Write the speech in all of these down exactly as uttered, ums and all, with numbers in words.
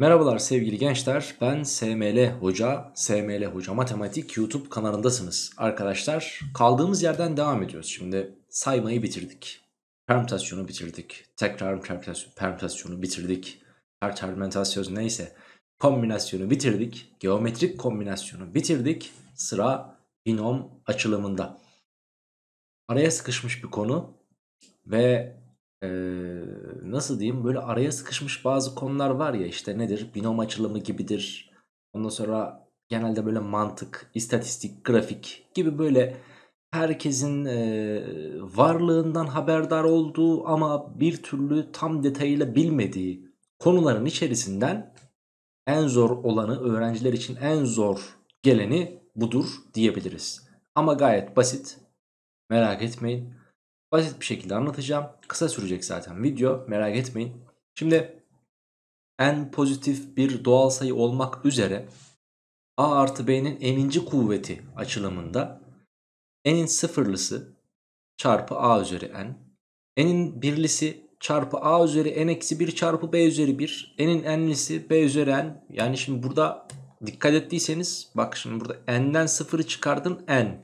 Merhabalar sevgili gençler, ben S M L Hoca, S M L Hoca Matematik YouTube kanalındasınız. Arkadaşlar kaldığımız yerden devam ediyoruz. Şimdi saymayı bitirdik, permütasyonu bitirdik, tekrar permütasyon, permütasyonu bitirdik, permütasyon neyse, kombinasyonu bitirdik, geometrik kombinasyonu bitirdik, sıra binom açılımında. Araya sıkışmış bir konu ve Ee, nasıl diyeyim, böyle araya sıkışmış bazı konular var ya, işte nedir, binom açılımı gibidir, ondan sonra genelde böyle mantık, istatistik, grafik gibi böyle herkesin e, varlığından haberdar olduğu ama bir türlü tam detayıyla bilmediği konuların içerisinden en zor olanı, öğrenciler için en zor geleni budur diyebiliriz. Ama gayet basit, merak etmeyin. Basit bir şekilde anlatacağım. Kısa sürecek zaten video, merak etmeyin. Şimdi en pozitif bir doğal sayı olmak üzere a artı b'nin n'inci kuvveti açılımında n'in sıfırlısı çarpı a üzeri n, n'in birlisi çarpı a üzeri n eksi bir çarpı b üzeri bir, n'in n'lisi b üzeri n. Yani şimdi burada dikkat ettiyseniz, bak şimdi burada n'den sıfırı çıkardın n,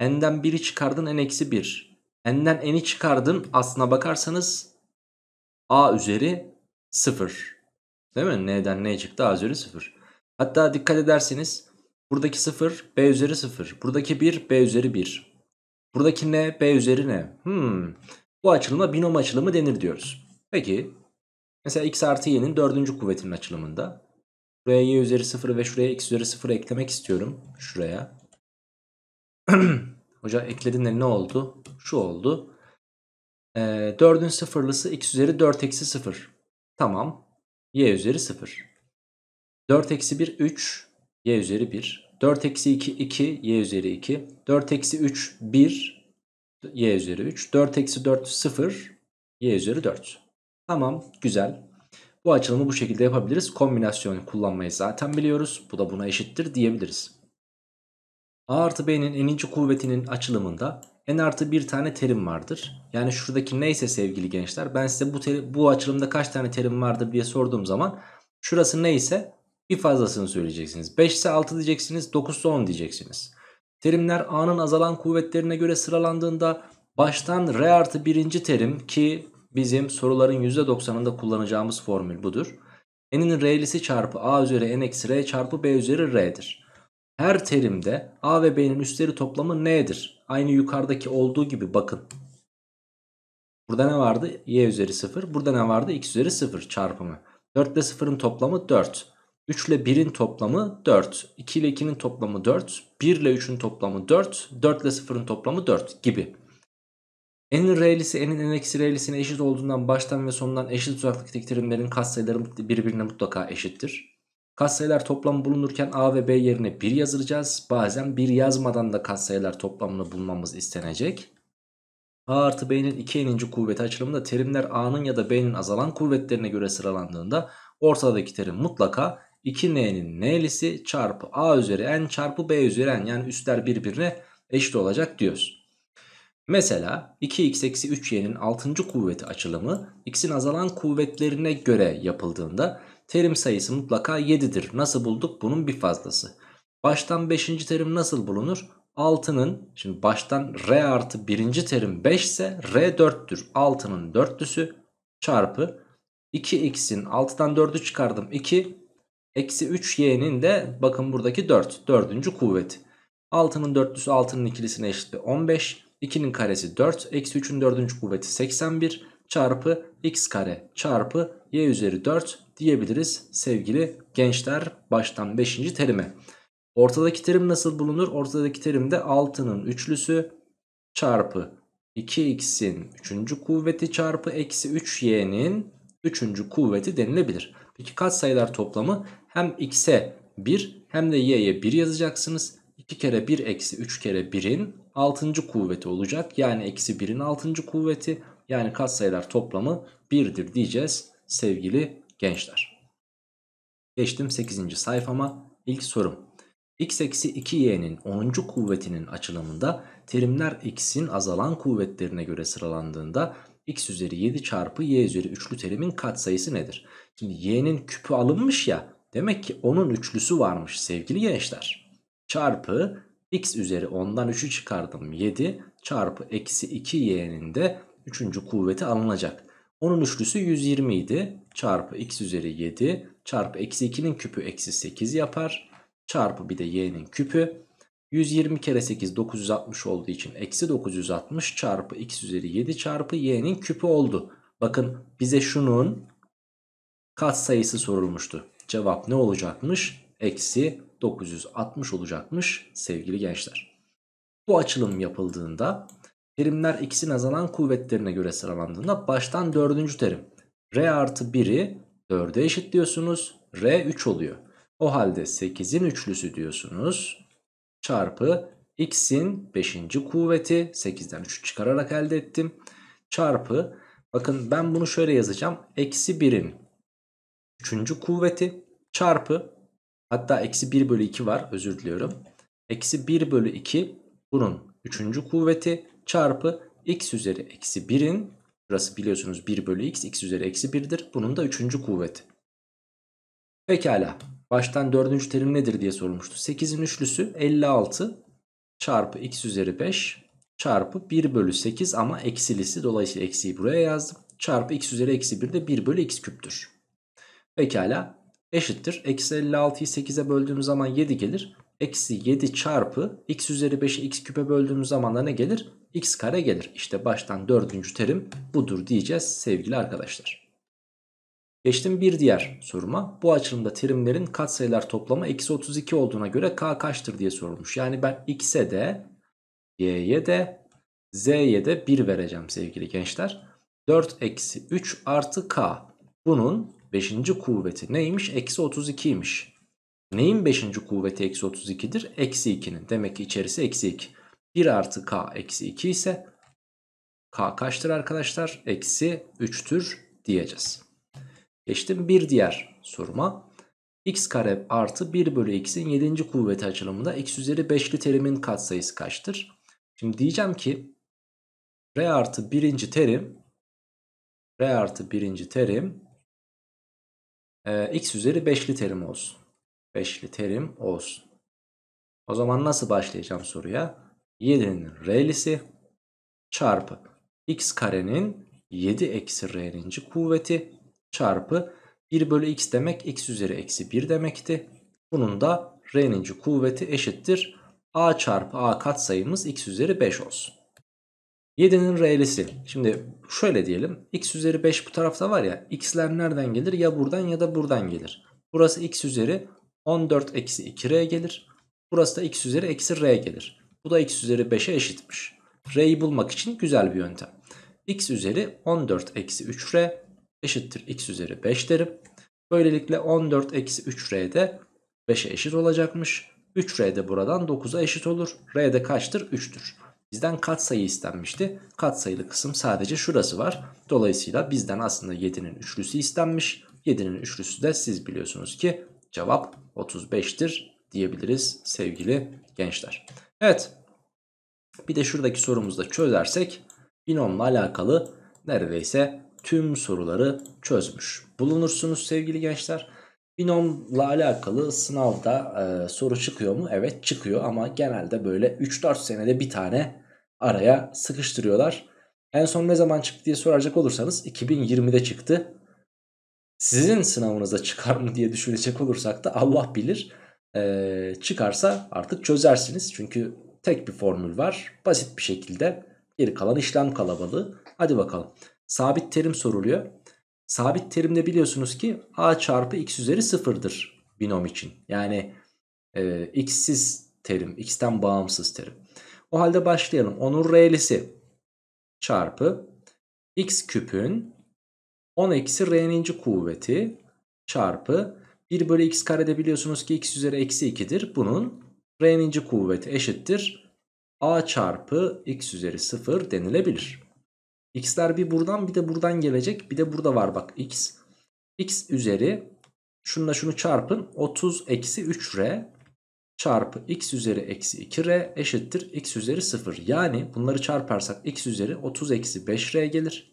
n'den biri çıkardın n eksi bir. N'den n'i çıkardın, aslına bakarsanız a üzeri sıfır. Değil mi? N'den n'ye çıktı, a üzeri sıfır. Hatta dikkat ederseniz buradaki sıfır b üzeri sıfır. Buradaki bir b üzeri bir. Buradaki n b üzeri n. Hmm. Bu açılıma binom açılımı denir diyoruz. Peki mesela x artı y'nin dördüncü kuvvetinin açılımında buraya y üzeri sıfır ve şuraya x üzeri sıfır eklemek istiyorum. Şuraya. Hoca ekledin de ne oldu? Şu oldu. E, dördün sıfırlısı x üzeri dört eksi sıfır. Tamam. Y üzeri sıfır. dört eksi bir üç. Y üzeri bir. dört eksi iki iki. Y üzeri iki. dört eksi üç bir. Y üzeri üç. dört eksi dört sıfır. Y üzeri dört. Tamam. Güzel. Bu açılımı bu şekilde yapabiliriz. Kombinasyonu kullanmayı zaten biliyoruz. Bu da buna eşittir diyebiliriz. A artı b'nin n'inci kuvvetinin açılımında n artı bir tane terim vardır. Yani şuradaki neyse sevgili gençler, ben size bu, terim, bu açılımda kaç tane terim vardır diye sorduğum zaman şurası neyse bir fazlasını söyleyeceksiniz. beş ise altı diyeceksiniz, dokuz ise on diyeceksiniz. Terimler a'nın azalan kuvvetlerine göre sıralandığında baştan r artı birinci terim, ki bizim soruların yüzde doksanında kullanacağımız formül budur. N'in r'lisi çarpı a üzeri n eksi r çarpı b üzeri r'dir. Her terimde a ve b'nin üstleri toplamı n'dir. Aynı yukarıdaki olduğu gibi bakın. Burada ne vardı? Y üzeri sıfır. Burada ne vardı? X üzeri sıfır çarpımı. dört ile sıfırın toplamı dört. üç ile birin toplamı dört. iki ile ikinin toplamı dört. bir ile üçün toplamı dört. dört ile sıfırın toplamı dört gibi. N'in r'lisi n'in n-r'lisine eşit olduğundan baştan ve sonundan eşit uzaklıktaki terimlerin katsayıları birbirine mutlaka eşittir. Katsayılar toplamı bulunurken a ve b yerine bir yazılacağız. Bazen bir yazmadan da katsayılar toplamını bulmamız istenecek. A artı b'nin iki n'inci kuvveti açılımında terimler a'nın ya da b'nin azalan kuvvetlerine göre sıralandığında ortadaki terim mutlaka iki n'nin n'lisi çarpı a üzeri n çarpı b üzeri n, yani üstler birbirine eşit olacak diyoruz. Mesela iki x eksi üç y'nin altıncı kuvveti açılımı x'in azalan kuvvetlerine göre yapıldığında terim sayısı mutlaka yedidir. Nasıl bulduk? Bunun bir fazlası. Baştan beşinci terim nasıl bulunur? altının, şimdi baştan r artı birinci terim beş ise r dörttür. altının dörtlüsü çarpı iki x'in altıdan dördü çıkardım iki. Eksi üç y'nin de bakın buradaki dört. dördüncü kuvveti. altının dörtlüsü altının ikilisine eşit ve on beş. ikinin karesi dört. Eksi üçün dördüncü kuvveti seksen bir. Çarpı x kare çarpı y üzeri dört diyebiliriz sevgili gençler baştan beşinci terime. Ortadaki terim nasıl bulunur? Ortadaki terim de altının üçlüsü çarpı iki x'in üçüncü kuvveti çarpı eksi üç y'nin üçüncü kuvveti denilebilir. Peki katsayılar toplamı hem x'e bir hem de y'ye bir yazacaksınız. iki kere bir eksi üç kere birin altıncı kuvveti olacak. Yani eksi birin altıncı kuvveti. Yani katsayılar toplamı birdir diyeceğiz sevgili gençler. Geçtim sekizinci sayfama. İlk sorum. X eksi iki y'nin onuncu kuvvetinin açılımında terimler x'in azalan kuvvetlerine göre sıralandığında x üzeri yedi çarpı y üzeri üçlü terimin katsayısı nedir? Şimdi y'nin küpü alınmış ya, demek ki onun üçlüsü varmış sevgili gençler. Çarpı x üzeri ondan üçü çıkardım yedi çarpı eksi iki y'nin de üçüncü kuvveti alınacak. Onun üçlüsü yüz yirmi idi. Çarpı x üzeri yedi çarpı eksi ikinin küpü eksi sekiz yapar. Çarpı bir de y'nin küpü. yüz yirmi kere sekiz dokuz yüz altmış olduğu için eksi dokuz yüz altmış çarpı x üzeri yedi çarpı y'nin küpü oldu. Bakın bize şunun katsayısı sorulmuştu. Cevap ne olacakmış? Eksi dokuz yüz altmış olacakmış sevgili gençler. Bu açılım yapıldığında terimler x'in azalan kuvvetlerine göre sıralandığında baştan dördüncü terim r artı biri dörde eşitliyorsunuz. R üç oluyor. O halde sekizin üçlüsü diyorsunuz. Çarpı x'in beşinci kuvveti sekizden üçü çıkararak elde ettim. Çarpı bakın ben bunu şöyle yazacağım. Eksi birin üçüncü kuvveti çarpı hatta eksi bir bölü iki var özür diliyorum. Eksi bir bölü iki bunun üçüncü kuvveti çarpı x üzeri eksi birin burası biliyorsunuz bir bölü x x üzeri eksi bir'dir. Bunun da üçüncü kuvveti. Pekala. Baştan dördüncü terim nedir diye sorulmuştu. sekizin üçlüsü elli altı çarpı x üzeri beş çarpı bir bölü sekiz ama eksilisi. Dolayısıyla eksiyi buraya yazdım. Çarpı x üzeri eksi bir de bir bölü x küptür. Pekala eşittir. Eksi elli altıyı sekize böldüğümüz zaman yedi gelir. Eksi yedi çarpı x üzeri beşi x küpe böldüğümüz zaman da ne gelir? X kare gelir. İşte baştan dördüncü terim budur diyeceğiz sevgili arkadaşlar. Geçtim bir diğer soruma. Bu açılımda terimlerin katsayılar toplamı eksi otuz iki olduğuna göre k kaçtır diye sorulmuş. Yani ben x'e de y'ye de z'ye de bir vereceğim sevgili gençler. dört eksi üç artı k. Bunun beşinci kuvveti neymiş? Eksi otuz ikiymiş. Neyin beşinci kuvveti eksi otuz ikidir? Eksi ikinin. Demek ki içerisi eksi iki. bir artı k eksi iki ise k kaçtır arkadaşlar? Eksi üçtür diyeceğiz. Geçtim bir diğer soruma. X kare artı bir bölü x'in yedinci kuvveti açılımında x üzeri beşli terimin katsayısı kaçtır? Şimdi diyeceğim ki r artı birinci terim r artı birinci terim e, x üzeri beşli terim olsun. beşli terim olsun. O zaman nasıl başlayacağım soruya? yedinin r'lisi çarpı x karenin yedi eksi r'nin kuvveti çarpı bir bölü x demek x üzeri eksi bir demekti. Bunun da r'nin kuvveti eşittir a çarpı a katsayımız x üzeri beş olsun. yedinin r'lisi. Şimdi şöyle diyelim. X üzeri beş bu tarafta var ya. X'ler nereden gelir? Ya buradan ya da buradan gelir. Burası x üzeri on dört eksi iki r gelir. Burası da x üzeri eksi r gelir. Bu da x üzeri beşe eşitmiş. R'yi bulmak için güzel bir yöntem. X üzeri on dört eksi üç r eşittir x üzeri beş derim. Böylelikle on dört eksi üç r de beşe eşit olacakmış. üç r de buradan dokuza eşit olur. R de kaçtır? üçtür. Bizden katsayı istenmişti. Katsayılı kısım sadece şurası var. Dolayısıyla bizden aslında yedinin üçlüsü istenmiş. yedinin üçlüsü de siz biliyorsunuz ki cevap otuz beş'tir diyebiliriz sevgili gençler. Evet. Bir de şuradaki sorumuzda çözersek binomla alakalı neredeyse tüm soruları çözmüş bulunursunuz sevgili gençler. Binomla alakalı sınavda e, soru çıkıyor mu? Evet çıkıyor ama genelde böyle üç dört senede bir tane araya sıkıştırıyorlar. En son ne zaman çıktı diye soracak olursanız iki bin yirmi'de çıktı. Sizin sınavınıza çıkar mı diye düşünecek olursak da Allah bilir. Ee, çıkarsa artık çözersiniz. Çünkü tek bir formül var. Basit bir şekilde. Geri kalan işlem kalabalığı. Hadi bakalım. Sabit terim soruluyor. Sabit terimde biliyorsunuz ki a çarpı x üzeri sıfır'dır binom için. Yani e, x'siz terim. X'ten bağımsız terim. O halde başlayalım. Onun r'lisi çarpı x küpün on eksi r'nin kuvveti çarpı bir bölü x karede biliyorsunuz ki x üzeri eksi iki'dir. Bunun r'nin kuvveti eşittir a çarpı x üzeri sıfır denilebilir. X'ler bir buradan bir de buradan gelecek. Bir de burada var bak x. X üzeri şununla şunu çarpın. otuz eksi üç r çarpı x üzeri eksi iki r eşittir x üzeri sıfır. Yani bunları çarparsak x üzeri otuz eksi beş r gelir.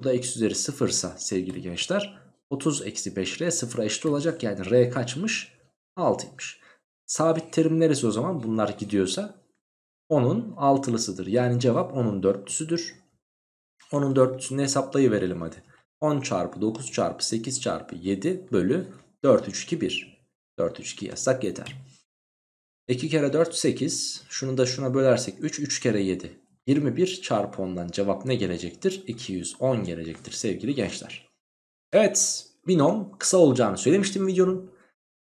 Bu da x üzeri sıfır ise sevgili gençler otuz eksi beş r sıfıra eşit olacak. Yani r kaçmış? altıymış. Sabit terim neresi o zaman? Bunlar gidiyorsa onun altılısıdır. Yani cevap onun dörtlüsüdür. Onun dörtlüsünü hesaplayıverelim hadi. on çarpı dokuz çarpı sekiz çarpı yedi bölü dört, üç, iki, bir. dört, üç, iki yazsak yeter. iki kere dört, sekiz. Şunu da şuna bölersek üç, üç kere yedi. yirmi bir çarpı ondan cevap ne gelecektir? iki yüz on gelecektir sevgili gençler. Evet, binom kısa olacağını söylemiştim videonun.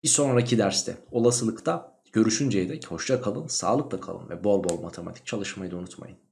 Bir sonraki derste olasılıkta görüşünceye dek hoşça kalın, sağlıkla kalın ve bol bol matematik çalışmayı da unutmayın.